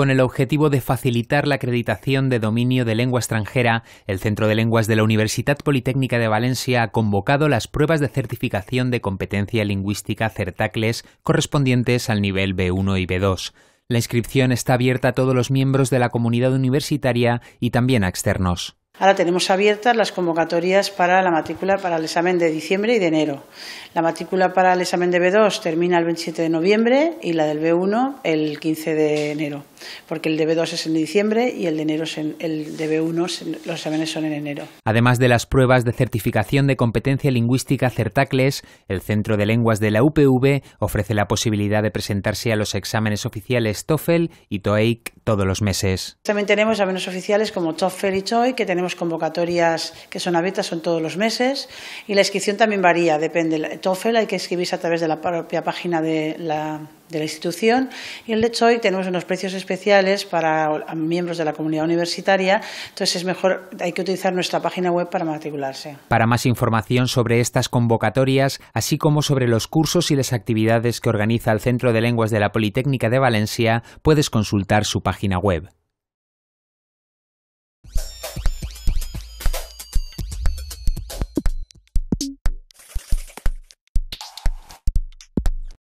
Con el objetivo de facilitar la acreditación de dominio de lengua extranjera, el Centro de Lenguas de la Universitat Politècnica de València ha convocado las pruebas de certificación de competencia lingüística CERTACLES correspondientes al nivel B1 y B2. La inscripción está abierta a todos los miembros de la comunidad universitaria y también a externos. Ahora tenemos abiertas las convocatorias para la matrícula para el examen de diciembre y de enero. La matrícula para el examen de B2 termina el 27 de noviembre y la del B1 el 15 de enero, porque el de B2 es en diciembre y el de enero es el de B1 los exámenes son en enero. Además de las pruebas de certificación de competencia lingüística CERTACLES, el Centro de Lenguas de la UPV ofrece la posibilidad de presentarse a los exámenes oficiales TOEFL y TOEIC todos los meses. También tenemos exámenes oficiales como TOEFL y TOEIC, que tenemos convocatorias que son abiertas, son todos los meses, y la inscripción también varía, depende. El TOEFL hay que inscribirse a través de la propia página de la institución, y el de TOEIC tenemos unos precios especiales para miembros de la comunidad universitaria, entonces es mejor, hay que utilizar nuestra página web para matricularse. Para más información sobre estas convocatorias, así como sobre los cursos y las actividades que organiza el Centro de Lenguas de la Politécnica de Valencia, puedes consultar su página web.